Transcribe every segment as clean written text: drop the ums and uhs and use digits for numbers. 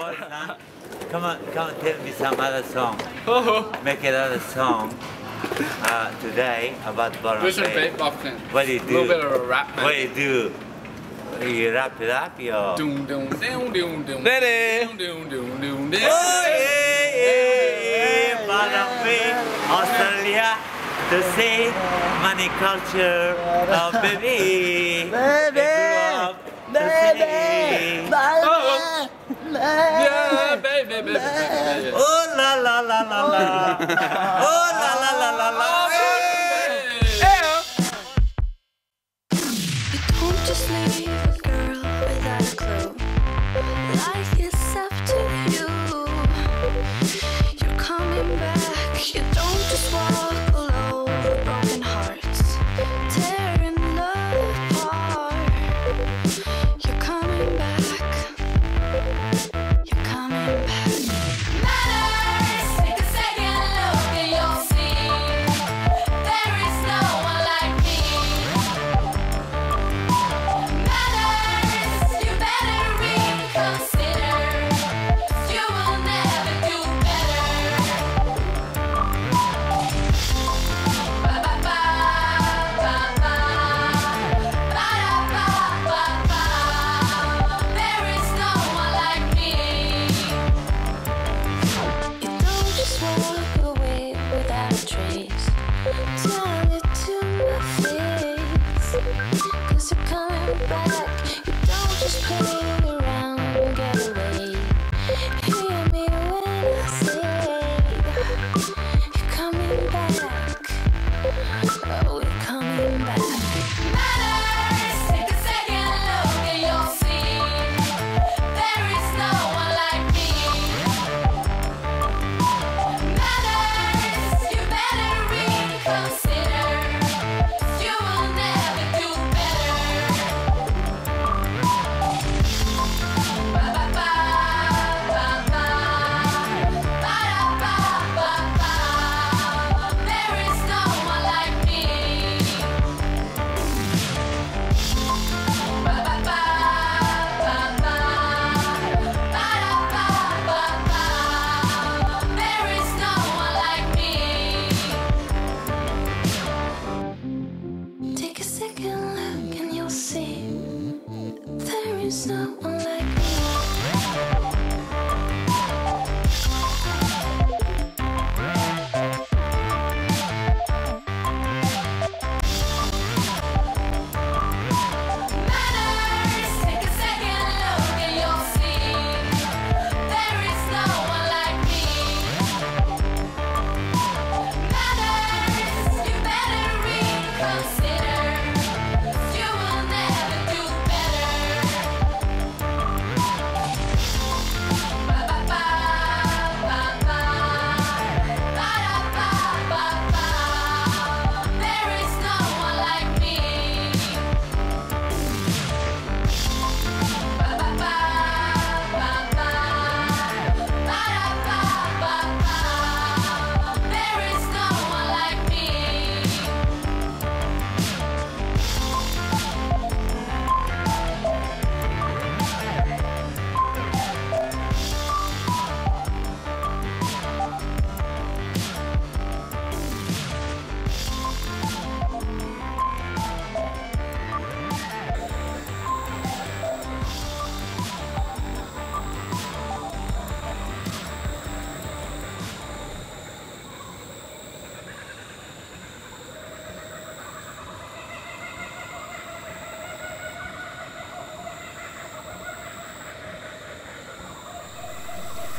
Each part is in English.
all the time. Come on, tell me some other song. Make another song today about Byron Bay. What do you do? A little bit of a rap, man. What do you do? You wrap it up, yo. Australia, to see many culture of baby. Baby. Oh la la la la la. Oh la la la la la.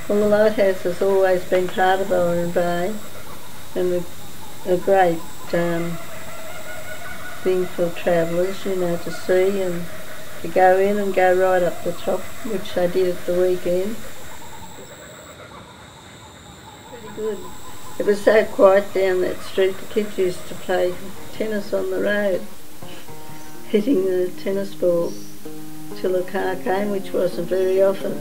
Well, the lighthouse has always been part of Byron Bay and a great thing for travellers, you know, to see and to go in and go right up the top, which they did at the weekend. Pretty good. It was so quiet down that street, the kids used to play tennis on the road, hitting the tennis ball till a car came, which wasn't very often.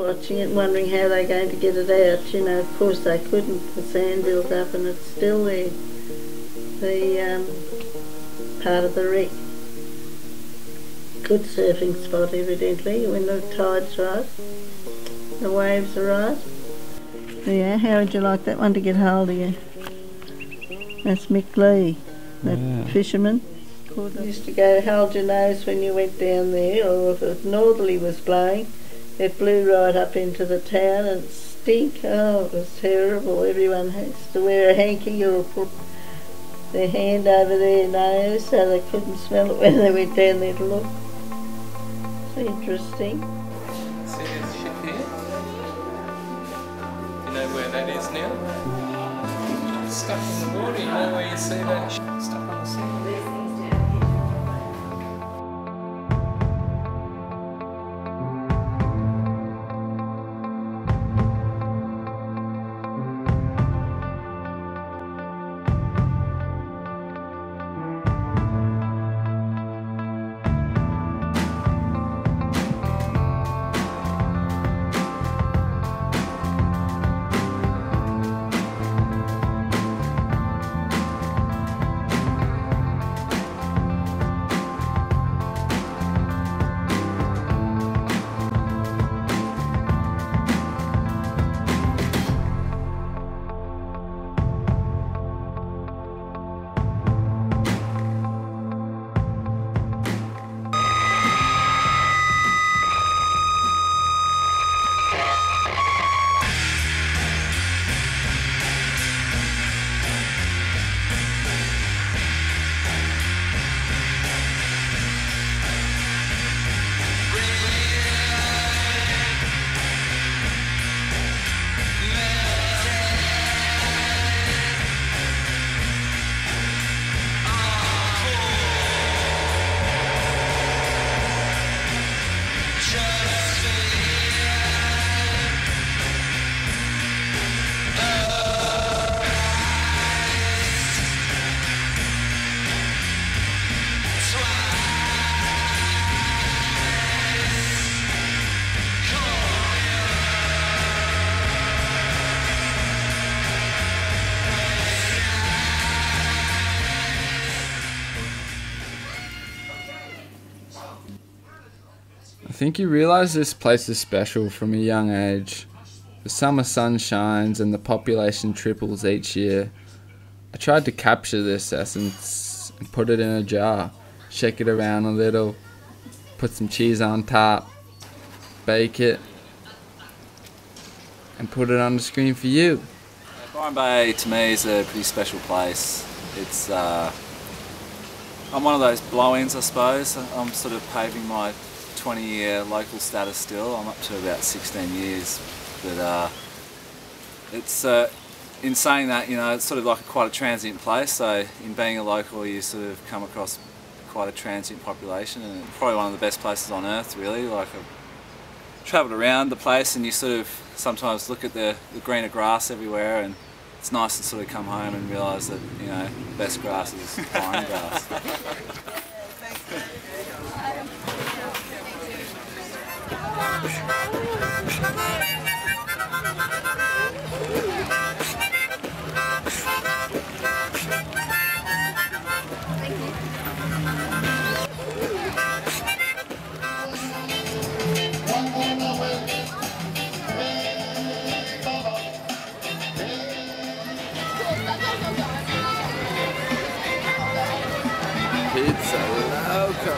watching it, wondering how they're going to get it out. You know, of course they couldn't. The sand built up and it's still there. The part of the wreck. Good surfing spot, evidently, when the tide's right, the waves are right. Yeah, how would you like that one to get hold of you? That's Mick Lee, that fisherman. You used to go hold your nose when you went down there, or if a northerly was blowing, it blew right up into the town and stink. Oh, it was terrible. Everyone has to wear a hanky or put their hand over their nose so they couldn't smell it when they went down there to look. It's interesting. See this ship here? You know where that is now? It's stuck in the water, you know where you see that ship stuck on the sea? I think you realise this place is special from a young age. The summer sun shines and the population triples each year. I tried to capture this essence and put it in a jar, shake it around a little, put some cheese on top, bake it, and put it on the screen for you. Byron Bay to me is a pretty special place. It's I'm one of those blow-ins, I suppose. I'm sort of paving my 20-year local status still. I'm up to about 16 years, but it's in saying that, you know, it's sort of like quite a transient place, so in being a local you sort of come across quite a transient population, and it's probably one of the best places on earth really. Like, I've travelled around the place and you sort of sometimes look at the greener grass everywhere, and it's nice to sort of come home and realise that, you know, the best grass is pine grass. Pizza Loco.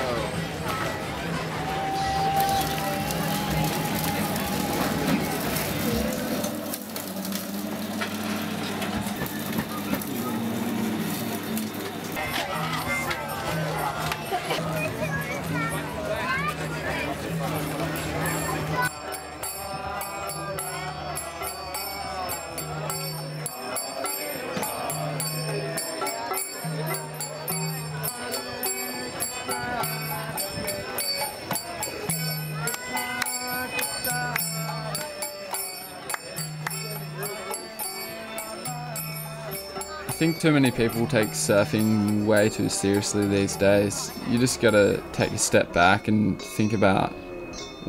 I think too many people take surfing way too seriously these days. You just gotta take a step back and think about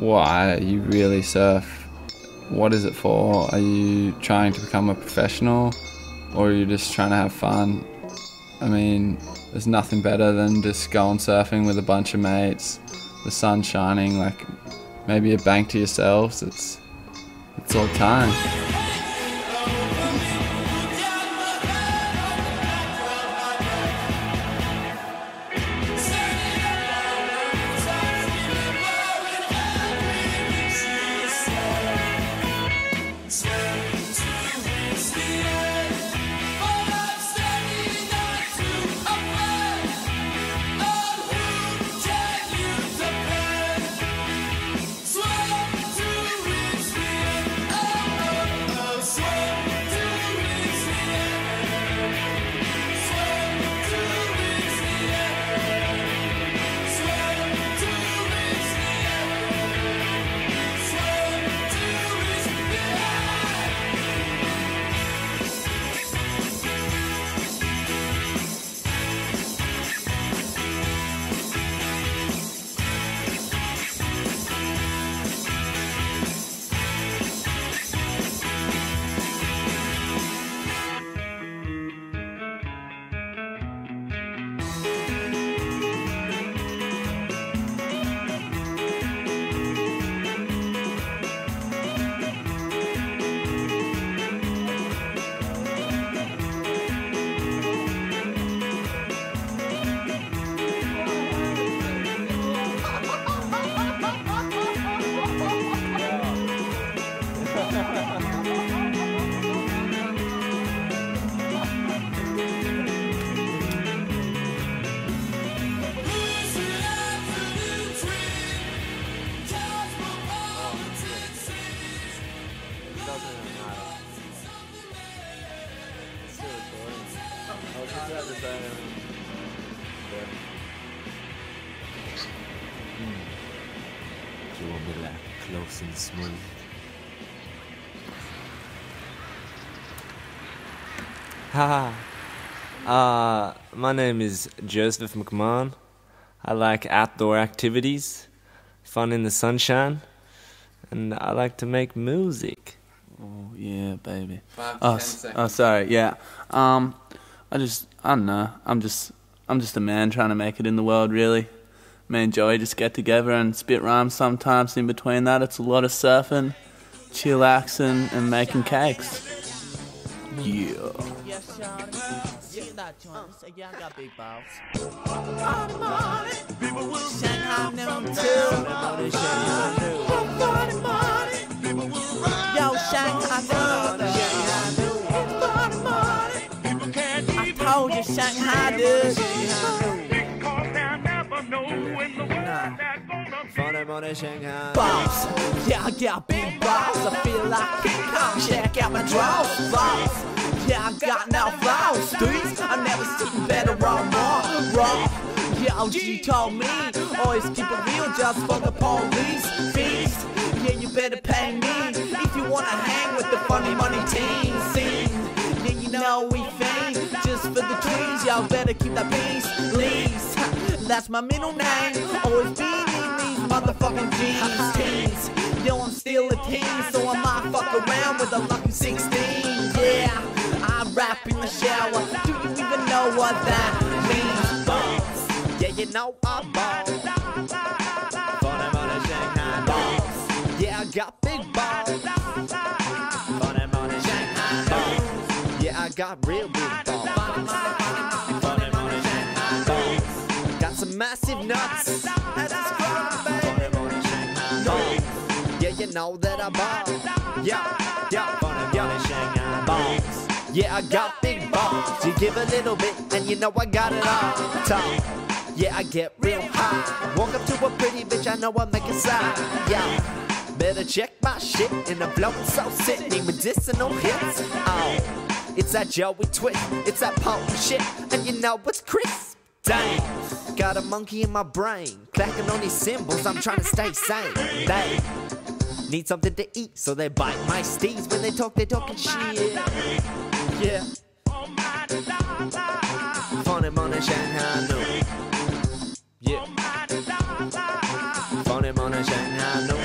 why you really surf. What is it for? Are you trying to become a professional, or are you just trying to have fun? I mean, there's nothing better than just going surfing with a bunch of mates, the sun shining, like maybe a bank to yourselves. It's all time. My name is Joseph McMahon. I like outdoor activities, fun in the sunshine, and I like to make music. Oh yeah, baby. 5 to 10 seconds. Oh, sorry. Yeah. I don't know. I'm just a man trying to make it in the world, really. Me and Joey just get together and spit rhymes sometimes. In between that, it's a lot of surfing, chillaxing, and making cakes. Yeah. Boss, yeah, I got big boss. I feel like King Kong. Check out my draws, boss. Yeah, I got no flaws, dudes. I never seen better or more raw. Yeah, OG told me, always keep it real, just for the police fees. Yeah, you better pay me if you wanna hang with the funny money team. Scene, yeah, you know we fame just for the trees. Y'all better keep that peace, please. That's my middle name. Always be in these motherfucking G's. Teens, yo, I'm still a teen, so I might fuck around with a lucky 16. Yeah. Rap in the shower, do you even know what that means? Bombs, yeah, you know I'm balls. Bombs, yeah, I got big balls. Bombs, yeah, I got real big balls. Bombs, got some massive nuts. Yeah, you know that I'm balls. Yeah, yeah, balls. Yeah, I got big balls. You give a little bit, and you know I got it all. Talk. Yeah, I get real high. Walk up to a pretty bitch, I know I make a side. Yeah, better check my shit. And I'm blowing so sick, need medicinal hits. Oh, it's that Joey twist, it's that potent shit, and you know it's crisp. Dang, got a monkey in my brain, clacking on these cymbals. I'm trying to stay sane. Dang. Need something to eat, so they bite my steeds. When they talk, they're talking shit. Yeah. Funny money Shanghai no. Yeah. Funny money Shanghai no.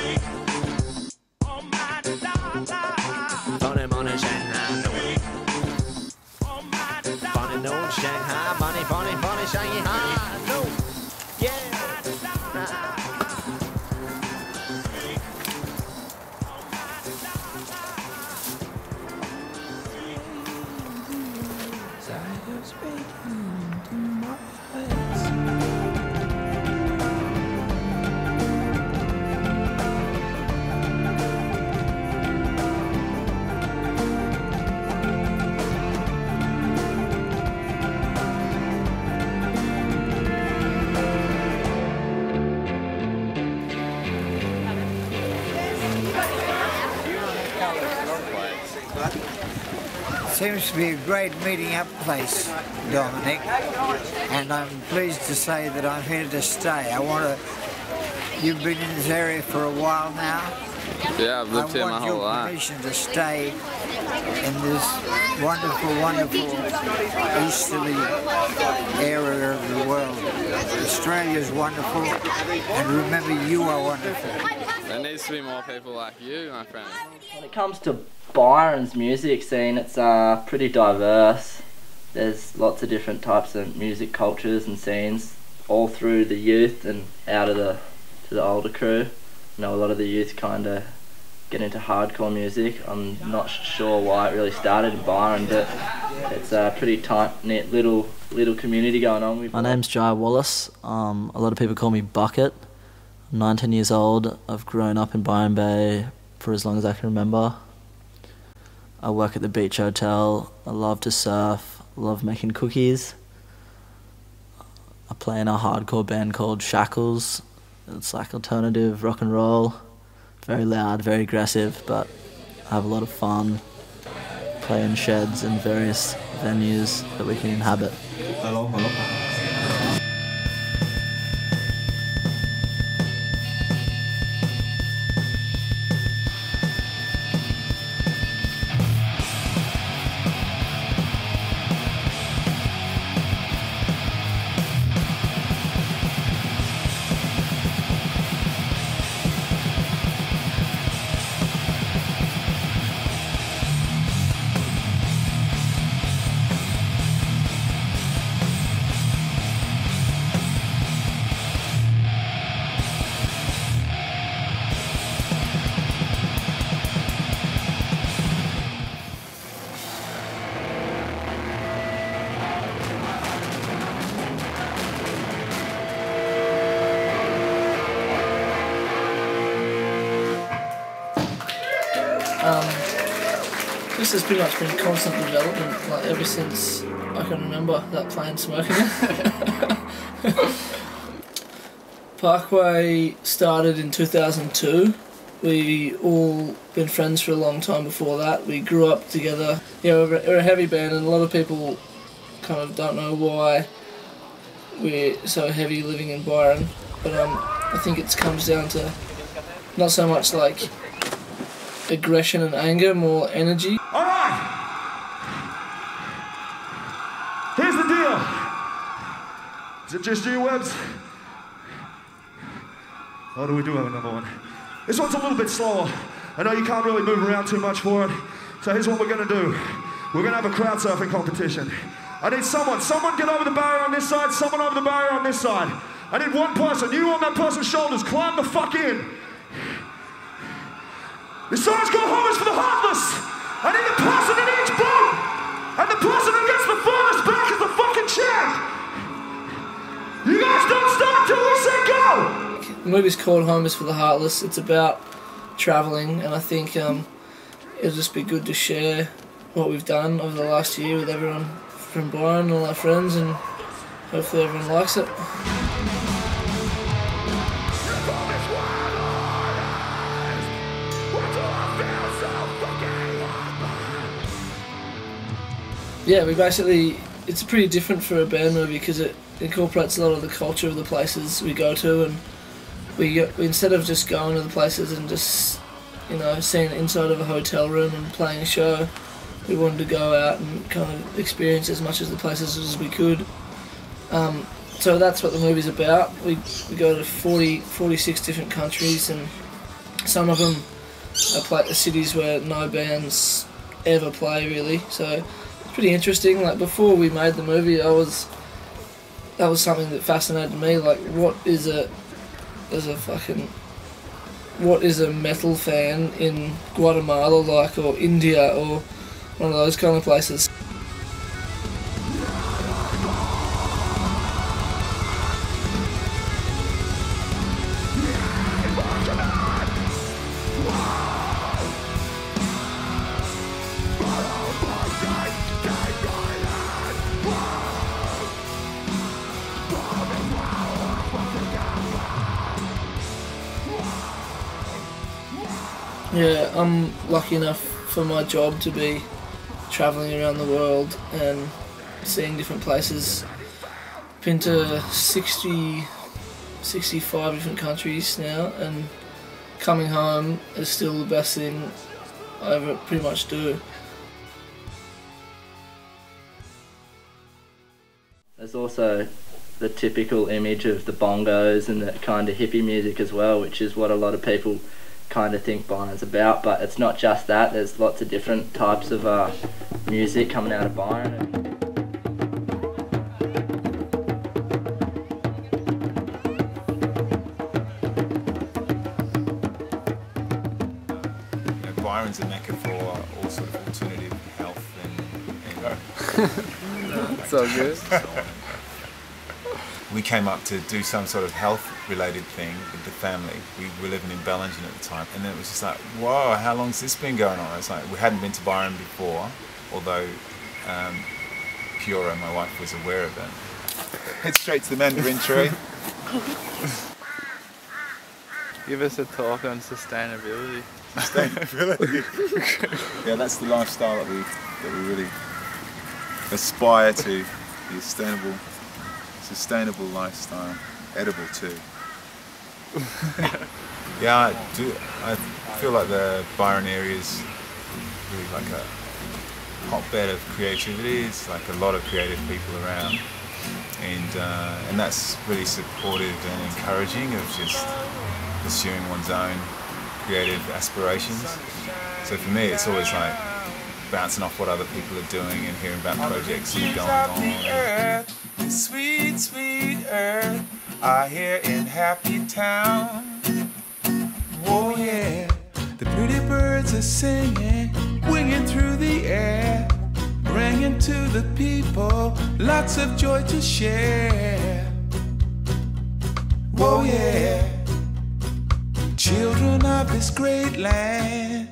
Seems to be a great meeting up place, Dominic, and I'm pleased to say that I'm here to stay. I want to, you've been in this area for a while now. Yeah, I've lived here my whole life. I want your permission to stay in this wonderful, wonderful easterly area of the world. Australia's wonderful, and remember, you are wonderful. There needs to be more people like you, my friend. When it comes to Byron's music scene, it's pretty diverse. There's lots of different types of music cultures and scenes, all through the youth and out of to the older crew. I know a lot of the youth kind of get into hardcore music. I'm not sure why it really started in Byron, but it's a pretty tight-knit little community going on. My name's Jai Wallace. A lot of people call me Bucket. I'm 19 years old. I've grown up in Byron Bay for as long as I can remember. I work at the beach hotel. I love to surf. I love making cookies. I play in a hardcore band called Shackles. It's like alternative rock and roll. Very loud, very aggressive, but I have a lot of fun. Play in sheds and various venues that we can inhabit. Hello, hello. This has pretty much been constant development, like ever since I can remember that plane smoking. Parkway started in 2002. We all been friends for a long time before that. We grew up together. You know, we're a heavy band, and a lot of people kind of don't know why we're so heavy living in Byron. But I think it comes down to not so much like aggression and anger, more energy. Alright! Here's the deal. Is it just you, Webbs? Oh, do we have another one? This one's a little bit slower. I know you can't really move around too much for it. So here's what we're gonna do. We're gonna have a crowd surfing competition. I need someone get over the barrier on this side, someone over the barrier on this side. I need one person, you on that person's shoulders, climb the fuck in. This song's called Homeless for the Heartless! I need a person in each boat! And the person who gets the furthest back is the fucking champ! You guys don't stop till we say go! The movie's called Homeless for the Heartless. It's about travelling, and I think it'll just be good to share what we've done over the last year with everyone from Byron and all our friends, and hopefully everyone likes it. Yeah, we basically, it's pretty different for a band movie because it incorporates a lot of the culture of the places we go to, and we instead of just going to the places and just, you know, seeing the inside of a hotel room and playing a show, we wanted to go out and kind of experience as much of the places as we could. So that's what the movie's about. We go to 46 different countries, and some of them are cities where no bands ever play really, so pretty interesting. Like before we made the movie, that was something that fascinated me. Like, what is a metal fan in Guatemala like, or India, or one of those kind of places. Yeah, I'm lucky enough for my job to be travelling around the world and seeing different places. Been to 65 different countries now, and coming home is still the best thing I ever pretty much do. There's also the typical image of the bongos and that kind of hippie music as well, which is what a lot of people kind of think Byron's about, but it's not just that. There's lots of different types of music coming out of Byron. Byron's a mecca for all sort of alternative health and ego. That's so good. We came up to do some sort of health-related thing with the family. We were living in Bellingen at the time, and then it was just like, whoa, how long's this been going on? It's like, we hadn't been to Byron before, although Piora, my wife, was aware of it. Head straight to the mandarin tree. Give us a talk on sustainability. Sustainability? Yeah, that's the lifestyle that we really aspire to, the sustainable lifestyle, edible too. Yeah, I feel like the Byron area is really like a hotbed of creativity. It's like a lot of creative people around, and that's really supportive and encouraging of just pursuing one's own creative aspirations. So for me, it's always like bouncing off what other people are doing and hearing about projects and going on. Sweet, sweet earth, I hear in Happy Town. Oh yeah, the pretty birds are singing, winging through the air, bringing to the people lots of joy to share. Oh yeah, children of this great land,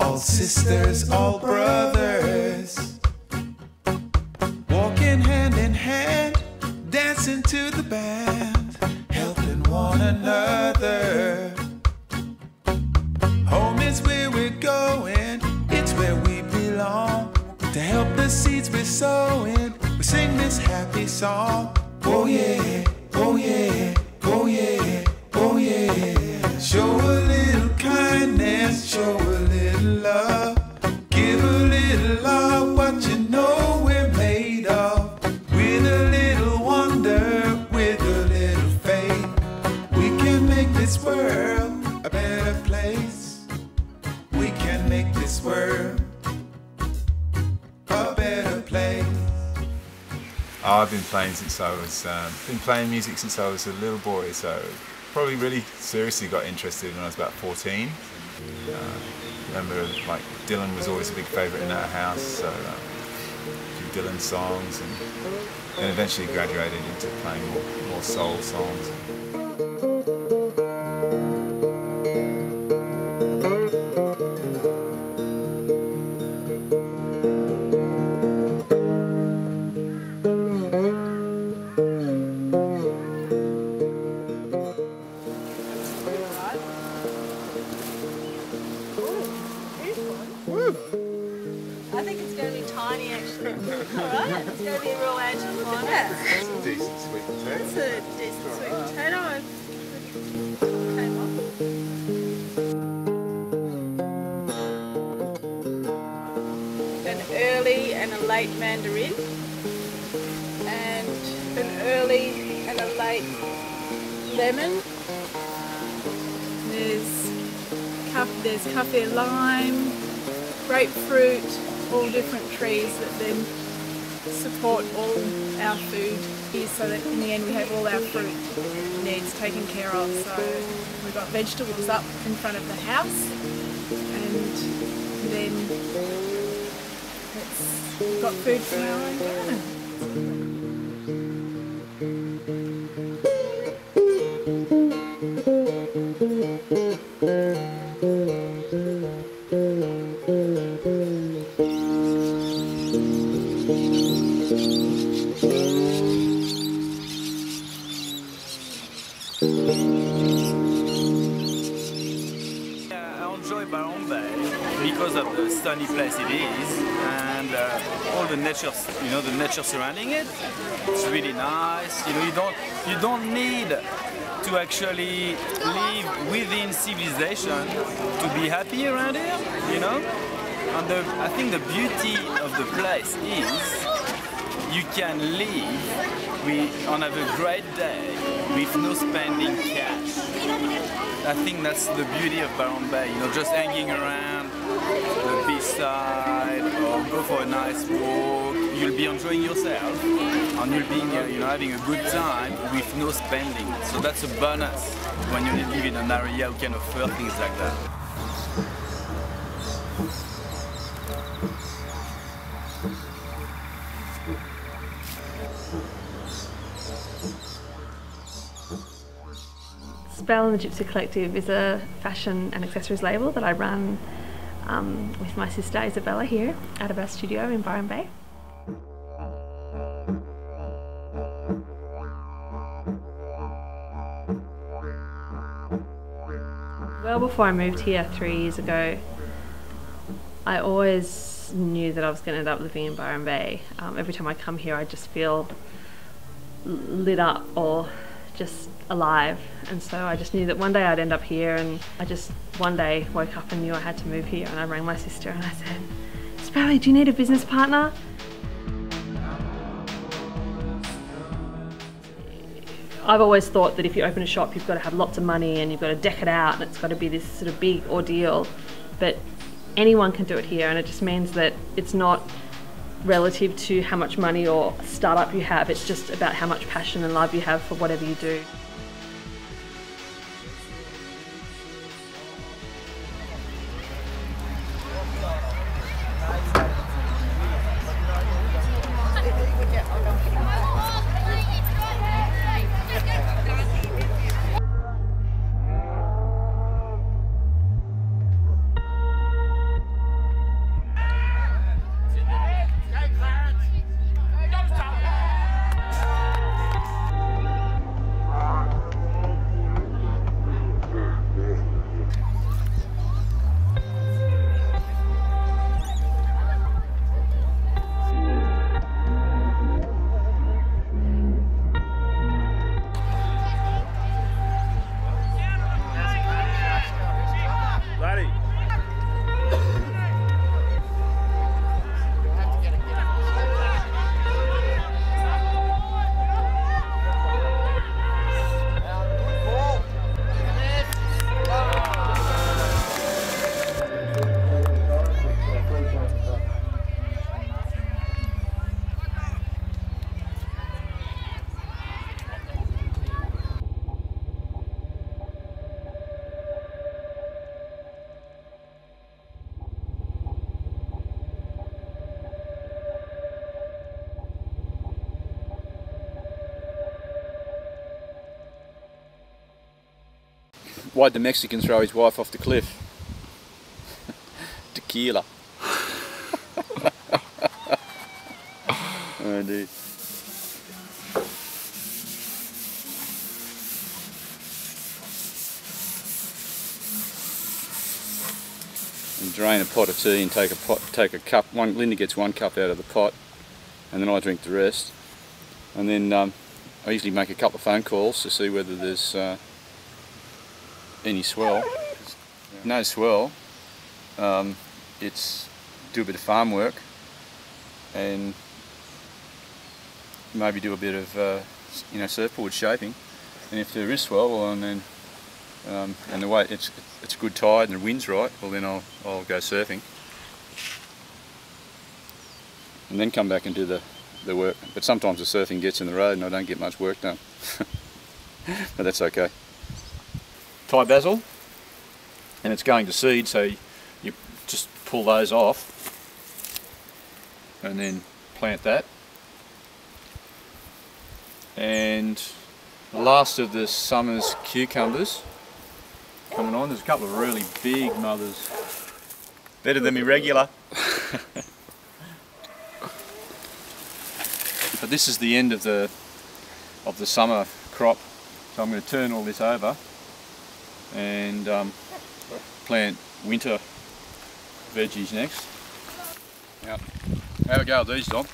all sisters, all brothers. Hand in hand, dancing to the band, helping one another. Home is where we're going, it's where we belong. To help the seeds we're sowing, we sing this happy song. Oh yeah, oh yeah, oh yeah, oh yeah. Show a little kindness, show a little love. Give a little love what you know we're made of. World a better place. We can make this world a better place. I've been playing since I was music since I was a little boy. So probably really seriously got interested when I was about 14. Remember like Dylan was always a big favourite in our house. So a few Dylan songs, and eventually graduated into playing more soul songs. There's kaffir lime, grapefruit, all different trees that then support all our food here, so that in the end we have all our fruit needs taken care of. So we've got vegetables up in front of the house, and then it's got food from our own garden. On enjoy Byron Bay because of the sunny place it is and all the nature, you know, the nature surrounding it. It's really nice. You know, you don't need to actually live within civilization to be happy around here. You know, and I think the beauty of the place is you can live and have a great day with no spending cash. I think that's the beauty of Byron Bay, you know, just hanging around the beachside or go for a nice walk. You'll be enjoying yourself and you'll be, you know, having a good time with no spending. So that's a bonus when you live in an area who can afford things like that. Spell and the Gypsy Collective is a fashion and accessories label that I run with my sister Isabella here out of our studio in Byron Bay. Well, before I moved here 3 years ago, I always knew that I was going to end up living in Byron Bay. Every time I come here I just feel lit up or just alive, and so I just knew that one day I'd end up here, and I just one day woke up and knew I had to move here, and I rang my sister and I said, Spelly, do you need a business partner? I've always thought that if you open a shop you've got to have lots of money and you've got to deck it out and it's got to be this sort of big ordeal, but anyone can do it here, and it just means that it's not relative to how much money or startup you have, it's just about how much passion and love you have for whatever you do. Why'd the Mexican throw his wife off the cliff? Tequila. Oh dear. And drain a pot of tea and take a cup. Linda gets one cup out of the pot, and then I drink the rest. And then I usually make a couple of phone calls to see whether there's any swell. No swell. It's do a bit of farm work and maybe do a bit of you know, surfboard shaping, and if there is swell, well, and then and the way it's a good tide and the wind's right, well then I'll go surfing and then come back and do the work. But sometimes the surfing gets in the road and I don't get much work done. But that's okay. Thai basil, and it's going to seed, so you just pull those off and then plant that. And the last of the summer's cucumbers coming on. There's a couple of really big mothers, better than me regular. But this is the end of the summer crop, so I'm going to turn all this over and plant winter veggies next. Yep. Have a go at these, Dom.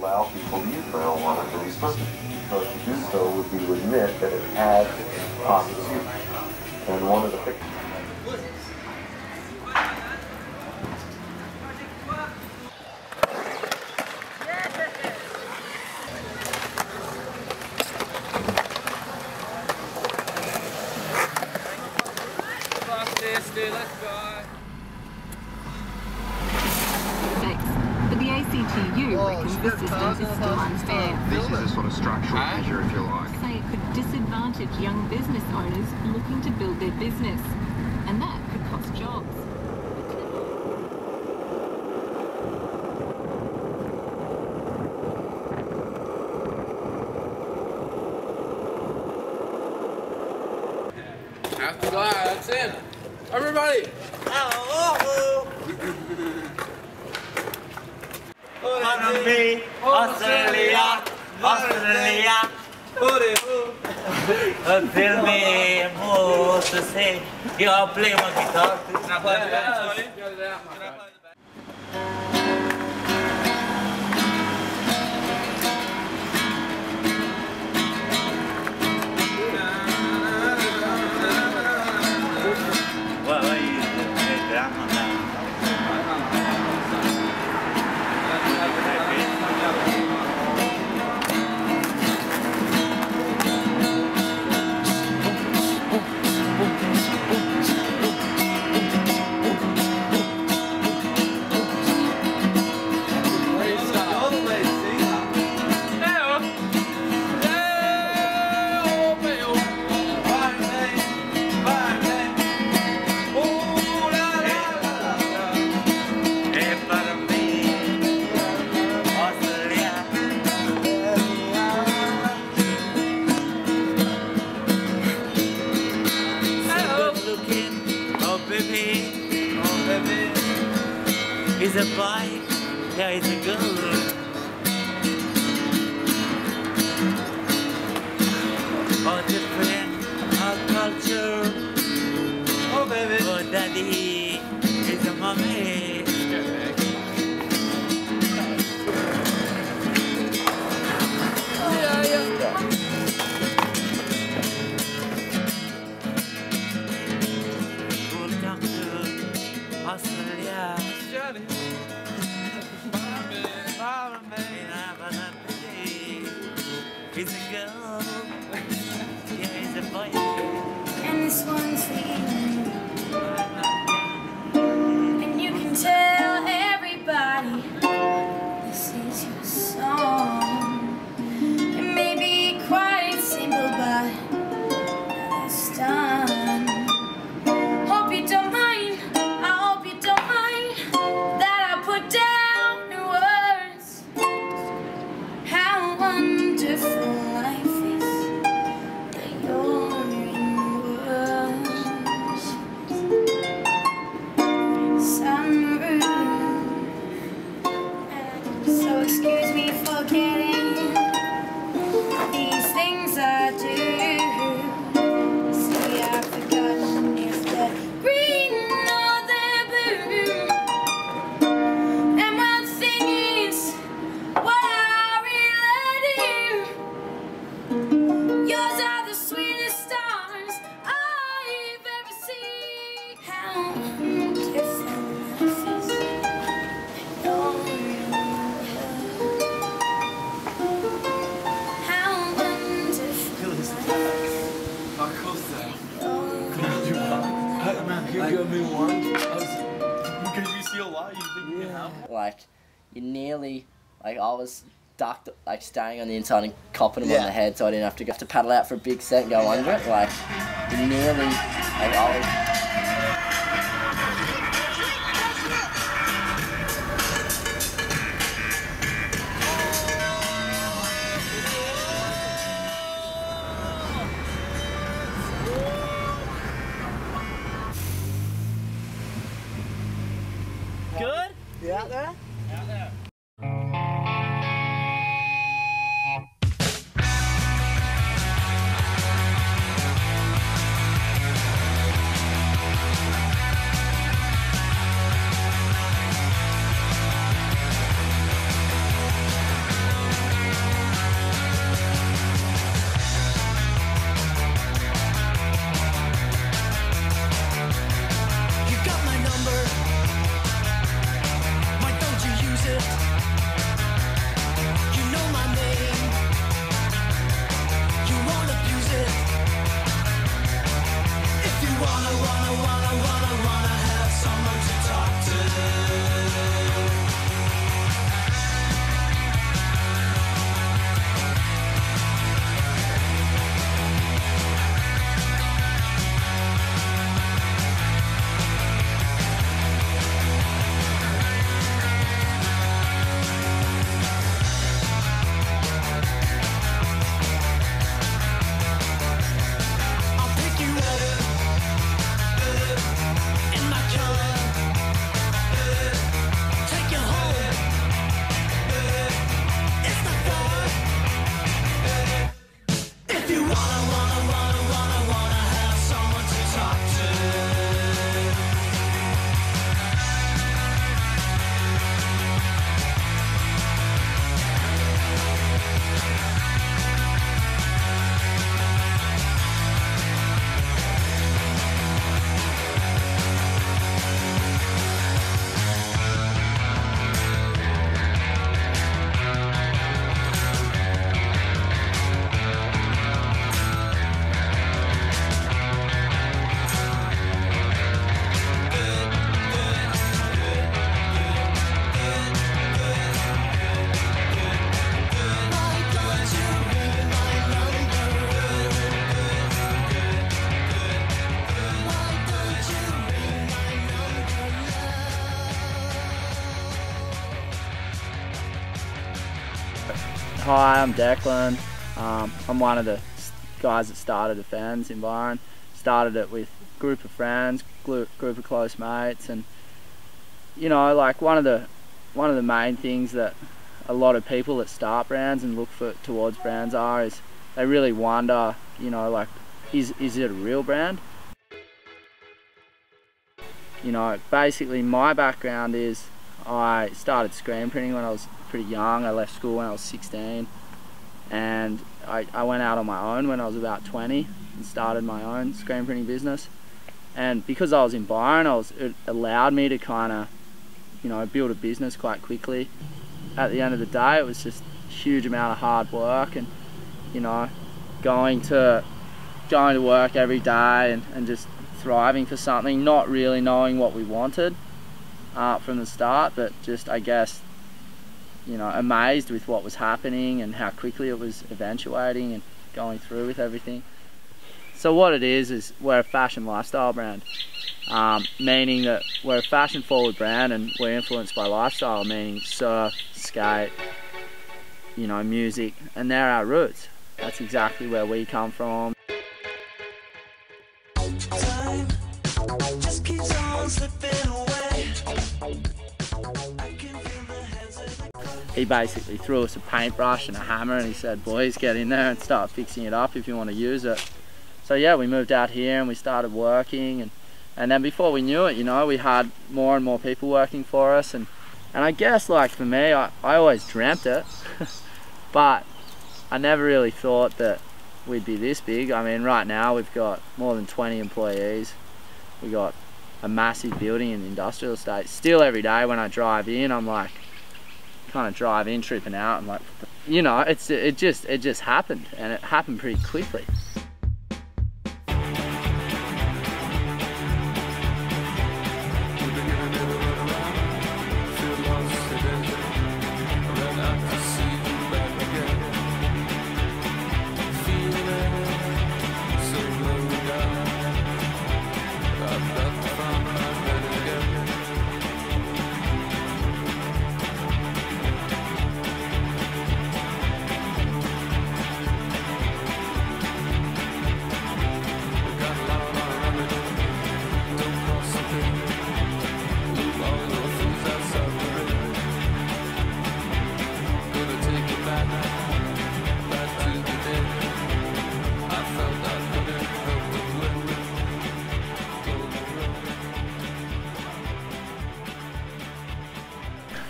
Allow people to use marijuana for these purposes, because to do so would be to admit that it had positive use. And one of the pictures. Young business owners looking to build their business, and that could cost jobs. After that, that's it. Everybody! Hello! Australia! Australia! Until me moves to say, you all play my guitar. Can I play the bass? Can I play the bass? a bike, guys a girl. All different, our culture. Oh baby, oh daddy is a mommy. It's a girl, yeah, it's a boy. And this one's for you. And you can tell everybody this is your song. It may be quite simple, but it's done. Hope you don't mind, I hope you don't mind that I put down the words. How wonderful. I was ducked, like standing on the inside and copping him on the head, so I didn't have to paddle out for a big set and go under it. Like nearly, like I was. Good? You out there? Out there. Hi, I'm Declan. I'm one of the guys that started the fans in Byron. Started it with a group of friends, group of close mates, and you know, like one of the main things that a lot of people that start brands and look for towards brands are is they really wonder, you know, like, is it a real brand? You know, basically my background is I started screen printing when I was pretty young. I left school when I was 16, and I went out on my own when I was about 20 and started my own screen printing business. And because I was in Byron, it allowed me to kind of, you know, build a business quite quickly. At the end of the day, it was just a huge amount of hard work and, you know, going to work every day and just thriving for something, not really knowing what we wanted from the start, but just, I guess, you know, amazed with what was happening and how quickly it was eventuating and going through with everything. So what it is we're a fashion lifestyle brand, meaning that we're a fashion forward brand and we're influenced by lifestyle, meaning surf, skate, you know, music, and they're our roots. That's exactly where we come from. Time just keeps on slipping away. I can feel the hands of the... He basically threw us a paintbrush and a hammer and he said, boys, get in there and start fixing it up if you want to use it. So yeah, we moved out here and we started working, and then before we knew it, you know, we had more and more people working for us, and I guess, like, for me, I always dreamt it, but I never really thought that we'd be this big. I mean, right now we've got more than 20 employees. We got a massive building in the industrial estate. Still every day when I drive in, I'm like, kind of drive in, tripping out, and like, you know, it just happened, and it happened pretty quickly.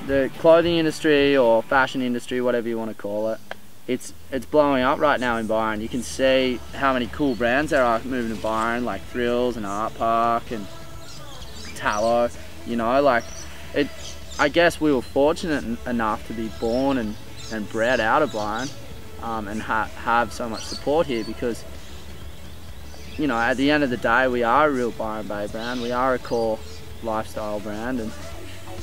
The clothing industry or fashion industry, whatever you want to call it, it's blowing up right now in Byron. You can see how many cool brands there are moving to Byron, like Thrills and Art Park and Tallow. You know, like, it. I guess we were fortunate enough to be born and bred out of Byron, and have so much support here because, you know, at the end of the day, we are a real Byron Bay brand. We are a core lifestyle brand, and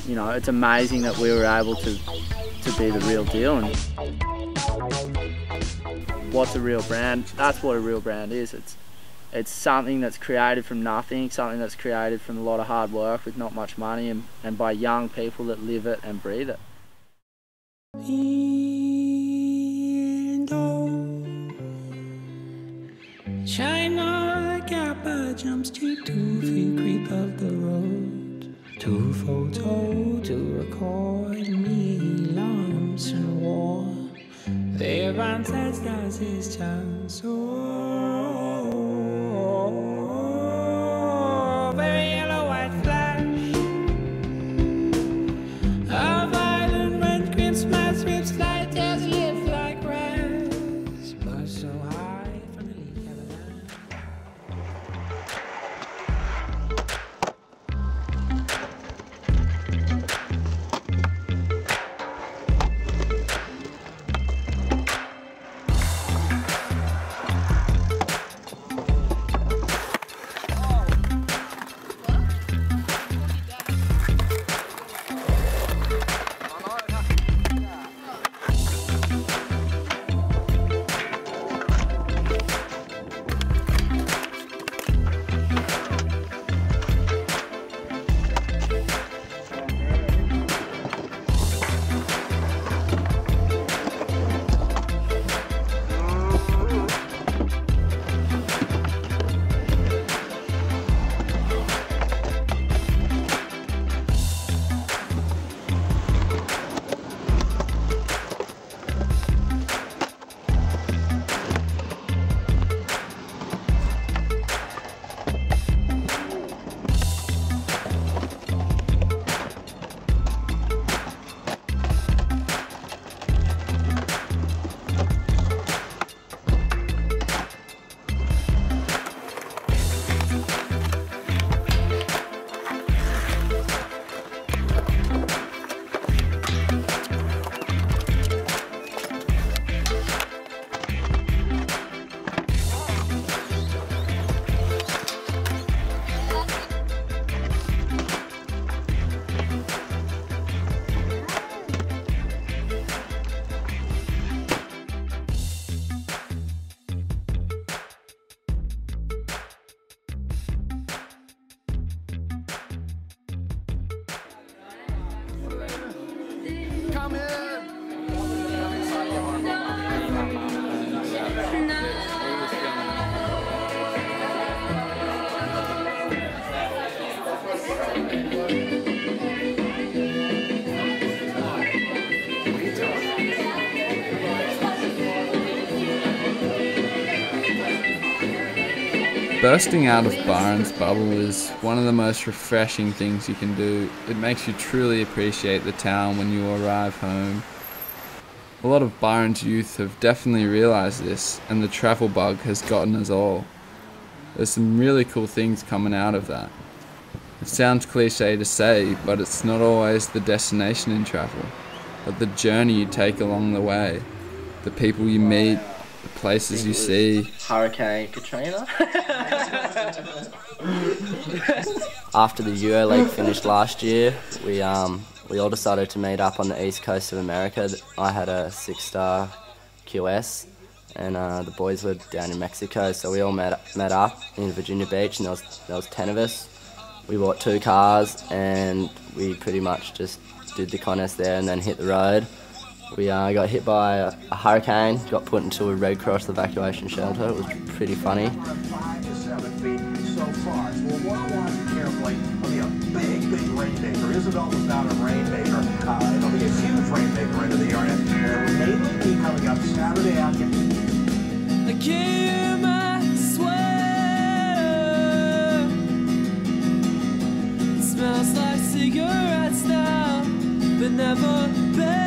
you know, it's amazing that we were able to be the real deal. And what's a real brand? That's what a real brand is. It's something that's created from nothing, something that's created from a lot of hard work with not much money, and by young people that live it and breathe it. China Kappa jump street to the creep of the road. To photo, to record me, lumps and war. Their ancestors is chance. Oh, very yellow, white flash. A violent red green smash rips light as lift like grass. But so high from the leaf of the land. Bursting out of Byron's bubble is one of the most refreshing things you can do. It makes you truly appreciate the town when you arrive home. A lot of Byron's youth have definitely realised this, and the travel bug has gotten us all. There's some really cool things coming out of that. It sounds cliche to say, but it's not always the destination in travel, but the journey you take along the way, the people you meet, the places you see. Hurricane Katrina? After the Euro League finished last year, we all decided to meet up on the east coast of America. I had a 6-star QS, and the boys were down in Mexico, so we all met up in Virginia Beach, and there was 10 of us. We bought 2 cars, and we pretty much just did the contest there and then hit the road. We got hit by a hurricane, got put into a Red Cross evacuation shelter. It was pretty funny. I give my sweater. It smells like cigarettes now, but never better.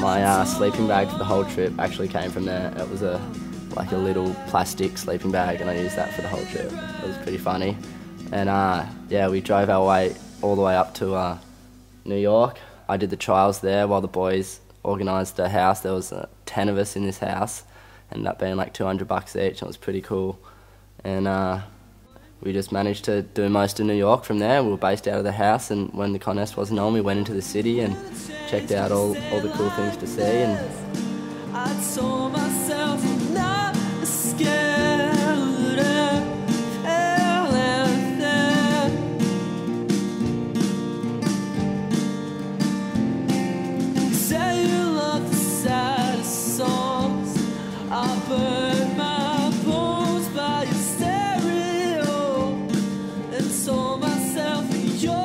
My sleeping bag for the whole trip actually came from there. It was like a little plastic sleeping bag, and I used that for the whole trip. It was pretty funny. And yeah, we drove our way all the way up to New York. I did the trials there while the boys organised a house. There was 10 of us in this house, ended up being like $200 each. It was pretty cool. And we just managed to do most of New York from there. We were based out of the house, and when the contest wasn't on, we went into the city and checked out all the cool things to see. And I told myself I'm not scared of everything. You say you love the saddest songs. I burn my bones by your stereo and told myself you're.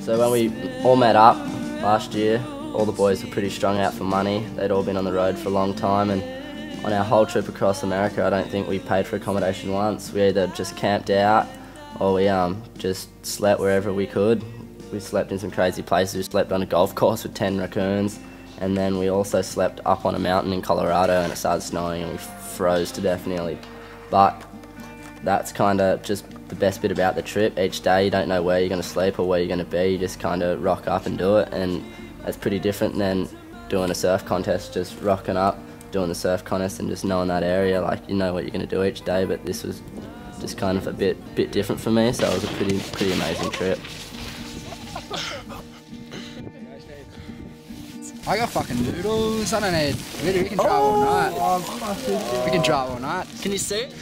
So when we all met up last year, all the boys were pretty strung out for money. They'd all been on the road for a long time, and on our whole trip across America, I don't think we paid for accommodation once. We either just camped out, or we just slept wherever we could. We slept in some crazy places. We slept on a golf course with 10 raccoons, and then we also slept up on a mountain in Colorado, and it started snowing, and we froze to death nearly. But that's kind of just the best bit about the trip. Each day you don't know where you're going to sleep or where you're going to be. You just kind of rock up and do it, and that's pretty different than doing a surf contest. Just rocking up, doing the surf contest, and just knowing that area, like you know what you're going to do each day. But this was just kind of a bit different for me, so it was a pretty amazing trip. I got fucking noodles. I don't need. We can drive all night. Oh, we can drive all night. Can you see it?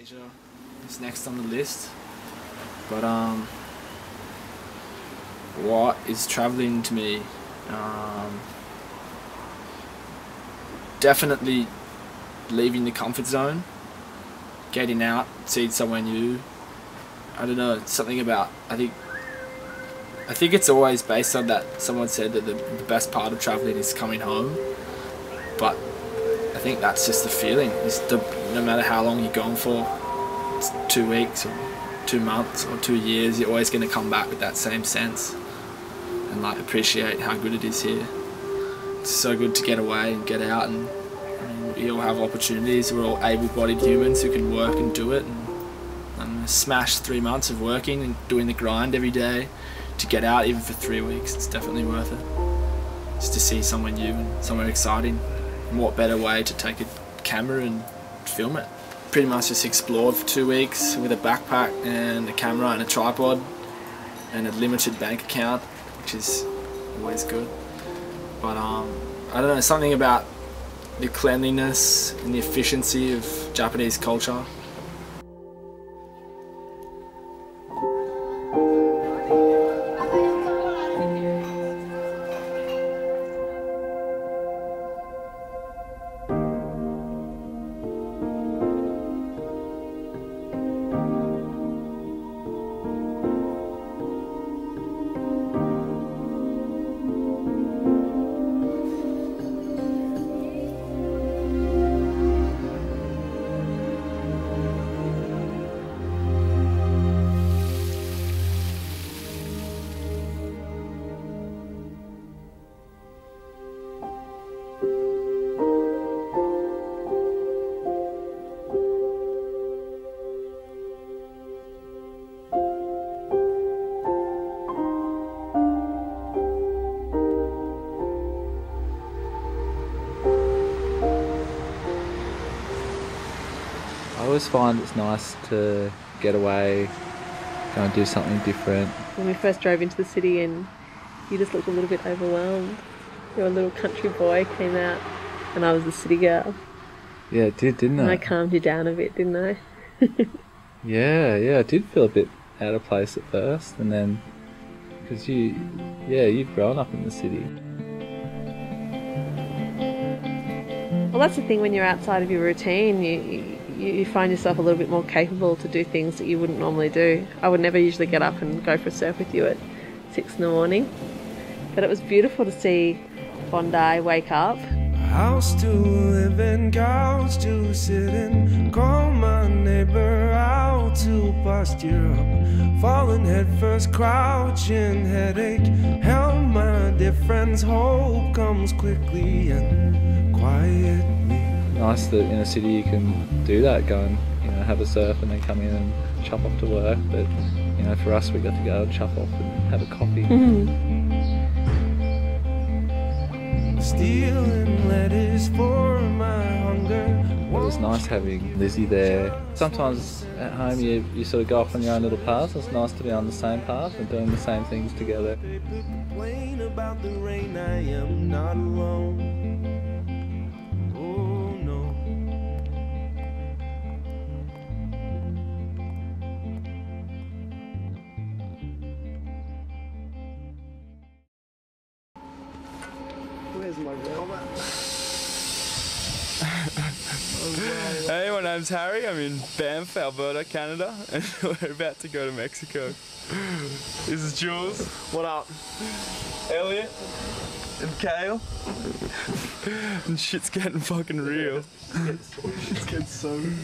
Asia is next on the list, but what is traveling to me, definitely leaving the comfort zone, getting out, seeing somewhere new. I don't know, something about, I think it's always based on that. Someone said that the best part of traveling is coming home, but I think that's just the feeling. It's the, no matter how long you're gone for, it's 2 weeks or 2 months or 2 years, you're always going to come back with that same sense and like appreciate how good it is here. It's so good to get away and get out, and we all have opportunities. We're all able-bodied humans who can work and do it, and smash 3 months of working and doing the grind every day to get out even for 3 weeks. It's definitely worth it, just to see somewhere new and somewhere exciting. And what better way to take a camera and film it? Pretty much just explored for 2 weeks with a backpack and a camera and a tripod and a limited bank account, which is always good. But I don't know, something about the cleanliness and the efficiency of Japanese culture. I always find it's nice to get away, go and do something different. When we first drove into the city and you just looked a little bit overwhelmed. Your little country boy came out and I was the city girl. Yeah, it did, didn't it? And I calmed you down a bit, didn't I? yeah, I did feel a bit out of place at first, and then, because you've grown up in the city. Well, that's the thing, when you're outside of your routine, you find yourself a little bit more capable to do things that you wouldn't normally do. I would never usually get up and go for a surf with you at 6 in the morning. But it was beautiful to see Bondi wake up. House to live in, couch to sit in, call my neighbour out to posture up, falling head first, crouching headache, held my dear friend's hope comes quickly and quietly. Nice that in a city you can do that, go and have a surf and then come in and chop off to work. But for us, we got to go and chop off and have a coffee. Stealing letters for my hunger. It was nice having Lizzie there. Sometimes at home you sort of go off on your own little paths. It's nice to be on the same path and doing the same things together. They complain about the rain, I am not alone. Hey, my name's Harry. I'm in Banff, Alberta, Canada, and we're about to go to Mexico. This is Jules. What up? Elliot. And Kale. And shit's getting fucking real. Shit's getting so real.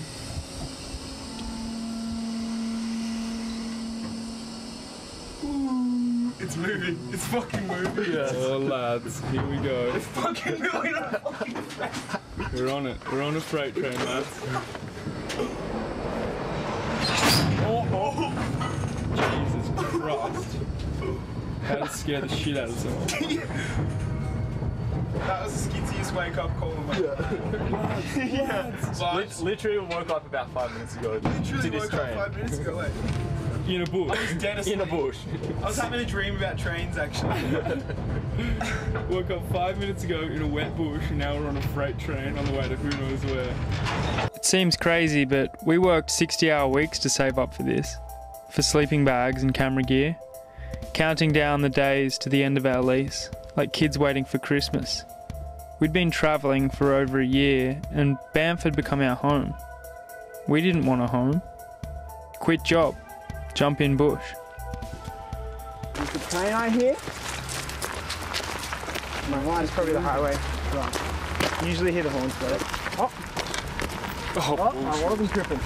It's moving. It's fucking moving. Yeah. Oh, lads, here we go. It's fucking moving. We're on it. We're on a freight train, lads. Jesus Christ. How to scare the shit out of someone. That was the skittiest wake-up call of my life. Literally woke up about 5 minutes ago. Literally woke up 5 minutes ago, eh? In a bush. I was dead asleep. In a bush. I was having a dream about trains, actually. Woke up 5 minutes ago in a wet bush, and now we're on a freight train on the way to who knows where. It seems crazy, but we worked 60-hour weeks to save up for this, for sleeping bags and camera gear, counting down the days to the end of our lease, like kids waiting for Christmas. We'd been travelling for over a year and Banff had become our home. We didn't want a home. Quit job. Jump in bush. Is the plane out here? My line is probably the highway. Right. You usually hear the horns, but oh, I want to be gripping.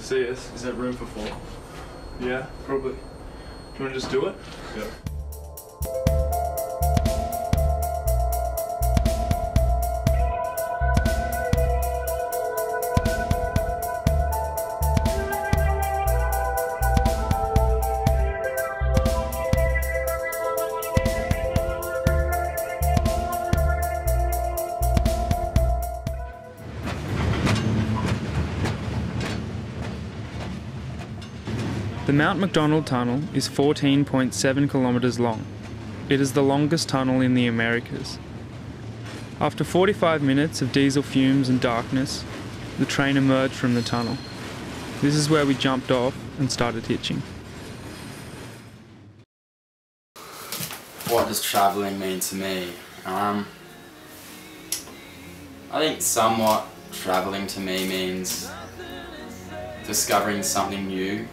See us. Is there room for four? Yeah, probably. Do you want to just do it? Yeah. The Mount MacDonald Tunnel is 14.7 kilometres long. It is the longest tunnel in the Americas. After 45 minutes of diesel fumes and darkness, the train emerged from the tunnel. This is where we jumped off and started hitching. What does travelling mean to me? I think somewhat travelling to me means discovering something new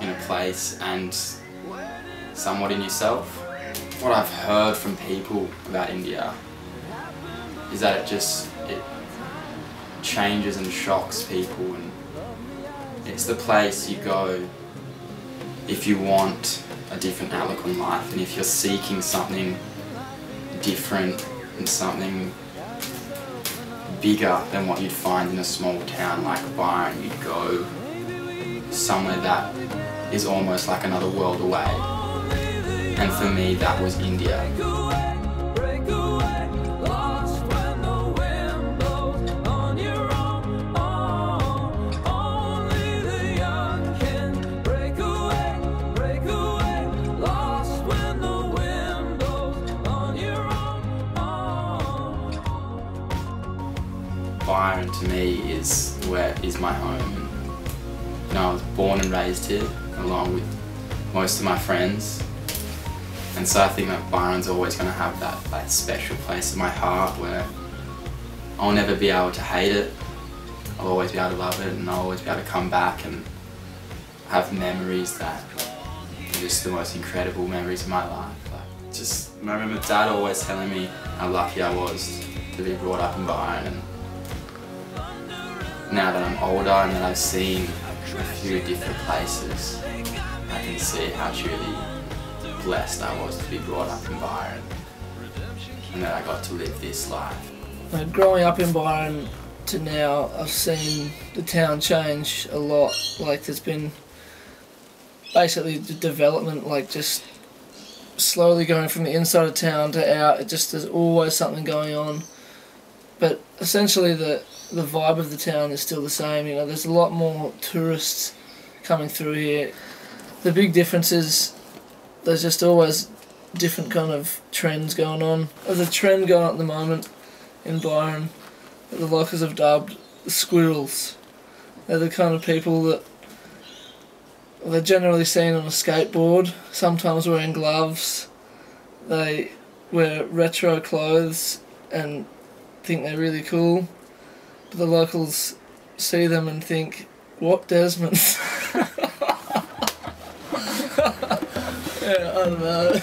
in a place and somewhat in yourself. What I've heard from people about India is that it changes and shocks people, and it's the place you go if you want a different outlook on life and if you're seeking something different and something bigger than what you'd find in a small town like Byron. You'd go somewhere that is almost like another world away, and for me that was India. Byron to me is my home. You know, I was born and raised here, along with most of my friends, and so I think that Byron's always going to have that special place in my heart where I'll never be able to hate it. I'll always be able to love it, and I'll always be able to come back and have memories that are just the most incredible memories of my life. Like, just I remember Dad always telling me how lucky I was to be brought up in Byron, and now that I'm older and that I've seen a few different places, I can see how truly blessed I was to be brought up in Byron and that I got to live this life. Like growing up in Byron to now, I've seen the town change a lot. Like there's been basically the development, like just slowly going from the inside of town to out. It just, there's always something going on, but essentially the vibe of the town is still the same. You know, there's a lot more tourists coming through here. The big difference is there's just always different kind of trends going on. There's a trend going on at the moment in Byron that the locals have dubbed the squirrels. They're the kind of people that they're generally seen on a skateboard, sometimes wearing gloves. They wear retro clothes and think they're really cool. But the locals see them and think, what Desmond? Yeah, I don't know.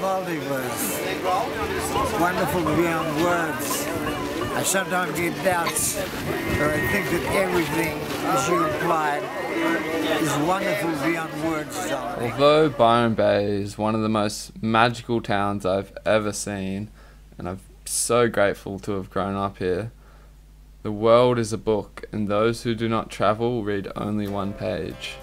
Maldi was wonderful beyond words. I sometimes get doubts, but I think that everything, as you implied, is wonderful beyond words, darling. Although Byron Bay is one of the most magical towns I've ever seen, and I'm so grateful to have grown up here, the world is a book, and those who do not travel read only one page.